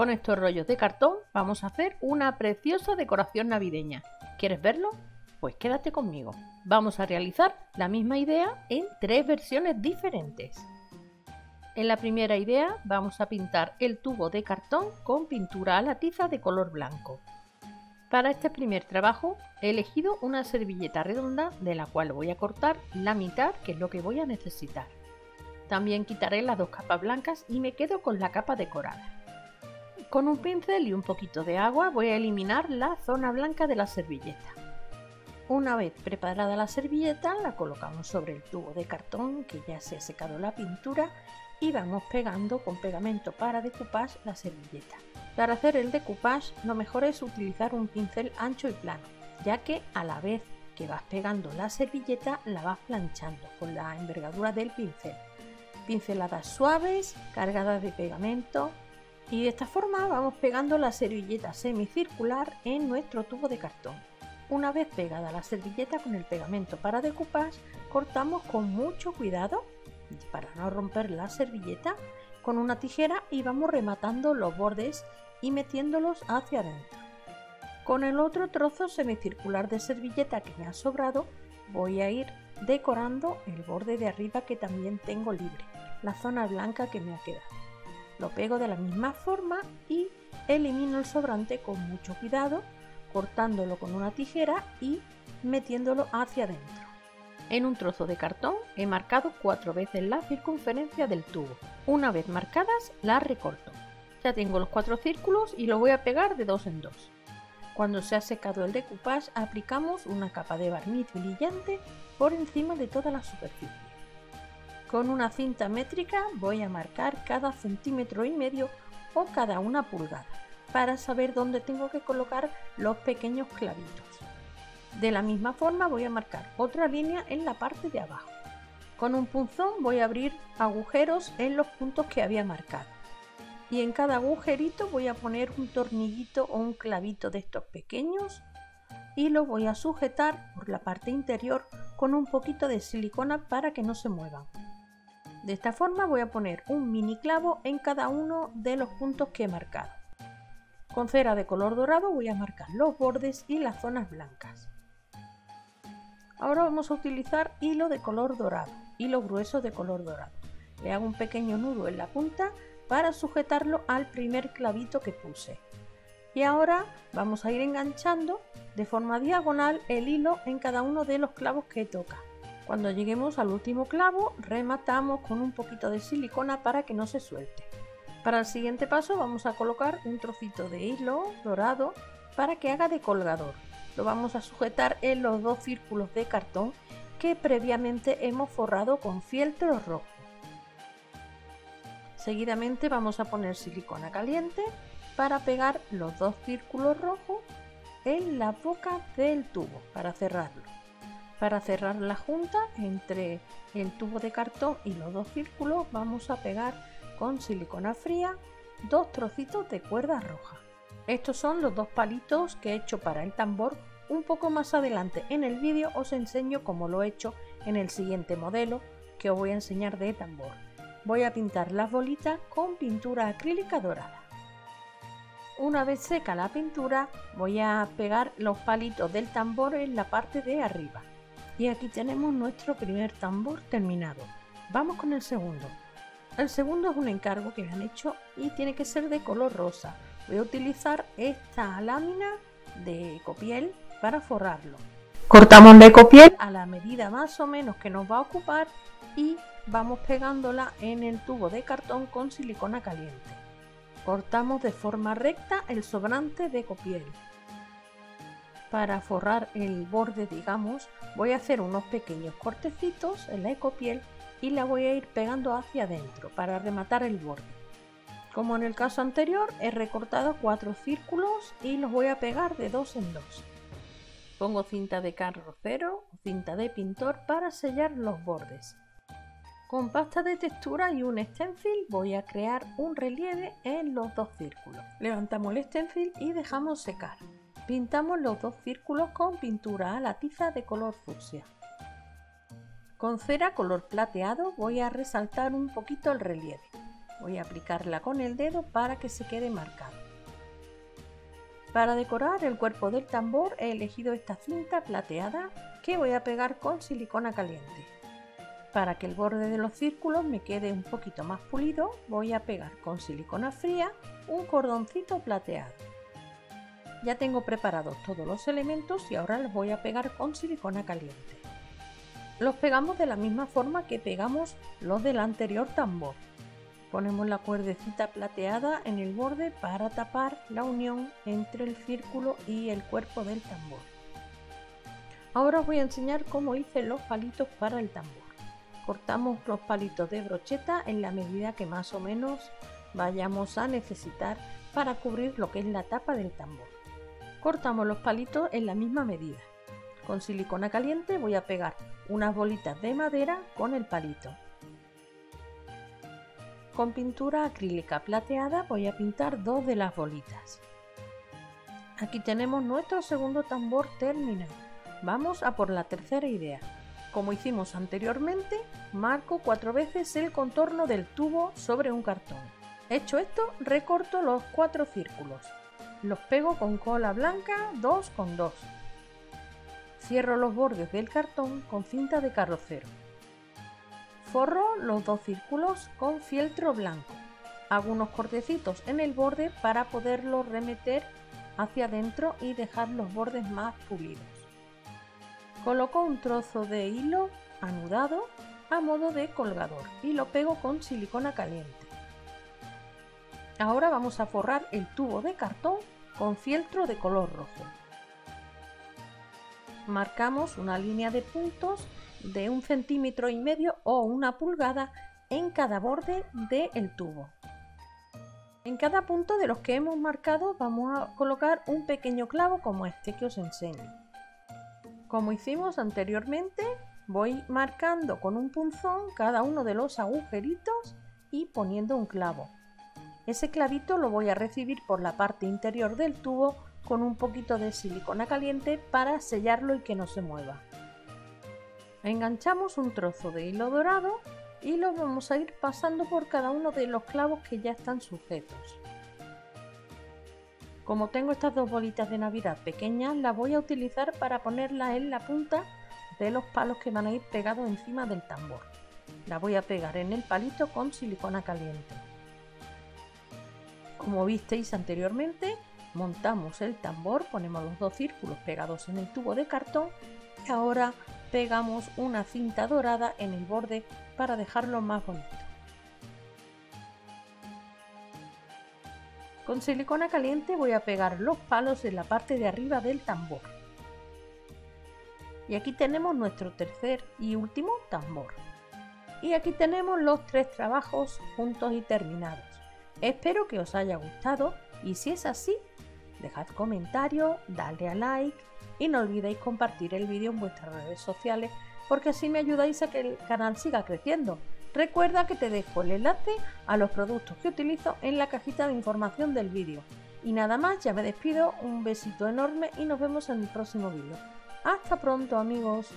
Con estos rollos de cartón vamos a hacer una preciosa decoración navideña. ¿Quieres verlo? Pues quédate conmigo. Vamos a realizar la misma idea en tres versiones diferentes. En la primera idea vamos a pintar el tubo de cartón con pintura a la tiza de color blanco. Para este primer trabajo he elegido una servilleta redonda de la cual voy a cortar la mitad, que es lo que voy a necesitar. También quitaré las dos capas blancas y me quedo con la capa decorada. Con un pincel y un poquito de agua voy a eliminar la zona blanca de la servilleta. Una vez preparada la servilleta la colocamos sobre el tubo de cartón que ya se ha secado la pintura y vamos pegando con pegamento para decoupage la servilleta. Para hacer el decoupage lo mejor es utilizar un pincel ancho y plano, ya que a la vez que vas pegando la servilleta la vas planchando con la envergadura del pincel. Pinceladas suaves, cargadas de pegamento, y de esta forma vamos pegando la servilleta semicircular en nuestro tubo de cartón. Una vez pegada la servilleta con el pegamento para decoupage, cortamos con mucho cuidado para no romper la servilleta con una tijera y vamos rematando los bordes y metiéndolos hacia adentro. Con el otro trozo semicircular de servilleta que me ha sobrado voy a ir decorando el borde de arriba que también tengo libre, la zona blanca que me ha quedado. Lo pego de la misma forma y elimino el sobrante con mucho cuidado, cortándolo con una tijera y metiéndolo hacia adentro. En un trozo de cartón he marcado 4 veces la circunferencia del tubo. Una vez marcadas las recorto. Ya tengo los 4 círculos y los voy a pegar de 2 en 2. Cuando se ha secado el decoupage aplicamos una capa de barniz brillante por encima de toda la superficie. Con una cinta métrica voy a marcar cada 1,5 centímetros o cada 1 pulgada para saber dónde tengo que colocar los pequeños clavitos. De la misma forma voy a marcar otra línea en la parte de abajo. Con un punzón voy a abrir agujeros en los puntos que había marcado y en cada agujerito voy a poner un tornillito o un clavito de estos pequeños y lo voy a sujetar por la parte interior con un poquito de silicona para que no se muevan. De esta forma voy a poner un mini clavo en cada uno de los puntos que he marcado. Con cera de color dorado voy a marcar los bordes y las zonas blancas. Ahora vamos a utilizar hilo de color dorado, hilo grueso de color dorado. Le hago un pequeño nudo en la punta para sujetarlo al primer clavito que puse. Y ahora vamos a ir enganchando de forma diagonal el hilo en cada uno de los clavos que toca. Cuando lleguemos al último clavo, rematamos con un poquito de silicona para que no se suelte. Para el siguiente paso vamos a colocar un trocito de hilo dorado para que haga de colgador. Lo vamos a sujetar en los 2 círculos de cartón que previamente hemos forrado con fieltro rojo. Seguidamente vamos a poner silicona caliente para pegar los 2 círculos rojos en la boca del tubo para cerrarlo. Para cerrar la junta entre el tubo de cartón y los 2 círculos vamos a pegar con silicona fría 2 trocitos de cuerda roja. Estos son los 2 palitos que he hecho para el tambor. Un poco más adelante en el vídeo os enseño cómo lo he hecho en el siguiente modelo que os voy a enseñar de tambor. Voy a pintar las bolitas con pintura acrílica dorada. Una vez seca la pintura voy a pegar los palitos del tambor en la parte de arriba. Y aquí tenemos nuestro primer tambor terminado. Vamos con el segundo. El segundo es un encargo que me han hecho y tiene que ser de color rosa. Voy a utilizar esta lámina de ecopiel para forrarlo. Cortamos la ecopiel a la medida más o menos que nos va a ocupar y vamos pegándola en el tubo de cartón con silicona caliente. Cortamos de forma recta el sobrante de ecopiel. Para forrar el borde, digamos, voy a hacer unos pequeños cortecitos en la ecopiel y la voy a ir pegando hacia adentro para rematar el borde. Como en el caso anterior, he recortado 4 círculos y los voy a pegar de 2 en 2. Pongo cinta de carrocero o cinta de pintor para sellar los bordes. Con pasta de textura y un stencil voy a crear un relieve en los 2 círculos. Levantamos el stencil y dejamos secar. Pintamos los 2 círculos con pintura a la tiza de color fucsia. Con cera color plateado voy a resaltar un poquito el relieve. Voy a aplicarla con el dedo para que se quede marcado. Para decorar el cuerpo del tambor he elegido esta cinta plateada que voy a pegar con silicona caliente. Para que el borde de los círculos me quede un poquito más pulido, voy a pegar con silicona fría un cordoncito plateado. Ya tengo preparados todos los elementos y ahora los voy a pegar con silicona caliente. Los pegamos de la misma forma que pegamos los del anterior tambor. Ponemos la cuerdecita plateada en el borde para tapar la unión entre el círculo y el cuerpo del tambor. Ahora os voy a enseñar cómo hice los palitos para el tambor. Cortamos los palitos de brocheta en la medida que más o menos vayamos a necesitar para cubrir lo que es la tapa del tambor. Cortamos los palitos en la misma medida. Con silicona caliente voy a pegar unas bolitas de madera con el palito. Con pintura acrílica plateada voy a pintar dos de las bolitas. Aquí tenemos nuestro segundo tambor terminado. Vamos a por la tercera idea. Como hicimos anteriormente, marco 4 veces el contorno del tubo sobre un cartón. Hecho esto, recorto los 4 círculos. Los pego con cola blanca 2x2. Cierro los bordes del cartón con cinta de carrocero. Forro los 2 círculos con fieltro blanco. Hago unos cortecitos en el borde para poderlo remeter hacia adentro y dejar los bordes más pulidos. Coloco un trozo de hilo anudado a modo de colgador y lo pego con silicona caliente. Ahora vamos a forrar el tubo de cartón con fieltro de color rojo. Marcamos una línea de puntos de 1,5 cm o 1 pulgada en cada borde del tubo. En cada punto de los que hemos marcado vamos a colocar un pequeño clavo como este que os enseño. Como hicimos anteriormente, voy marcando con un punzón cada uno de los agujeritos y poniendo un clavo. Ese clavito lo voy a recibir por la parte interior del tubo con un poquito de silicona caliente para sellarlo y que no se mueva. Enganchamos un trozo de hilo dorado y lo vamos a ir pasando por cada uno de los clavos que ya están sujetos. Como tengo estas dos bolitas de Navidad pequeñas, las voy a utilizar para ponerlas en la punta de los palos que van a ir pegados encima del tambor. Las voy a pegar en el palito con silicona caliente. Como visteis anteriormente, montamos el tambor, ponemos los 2 círculos pegados en el tubo de cartón y ahora pegamos una cinta dorada en el borde para dejarlo más bonito. Con silicona caliente voy a pegar los palos en la parte de arriba del tambor. Y aquí tenemos nuestro tercer y último tambor. Y aquí tenemos los 3 trabajos juntos y terminados. Espero que os haya gustado y si es así, dejad comentarios, dadle a like y no olvidéis compartir el vídeo en vuestras redes sociales porque así me ayudáis a que el canal siga creciendo. Recuerda que te dejo el enlace a los productos que utilizo en la cajita de información del vídeo. Y nada más, ya me despido, un besito enorme y nos vemos en el próximo vídeo. ¡Hasta pronto, amigos!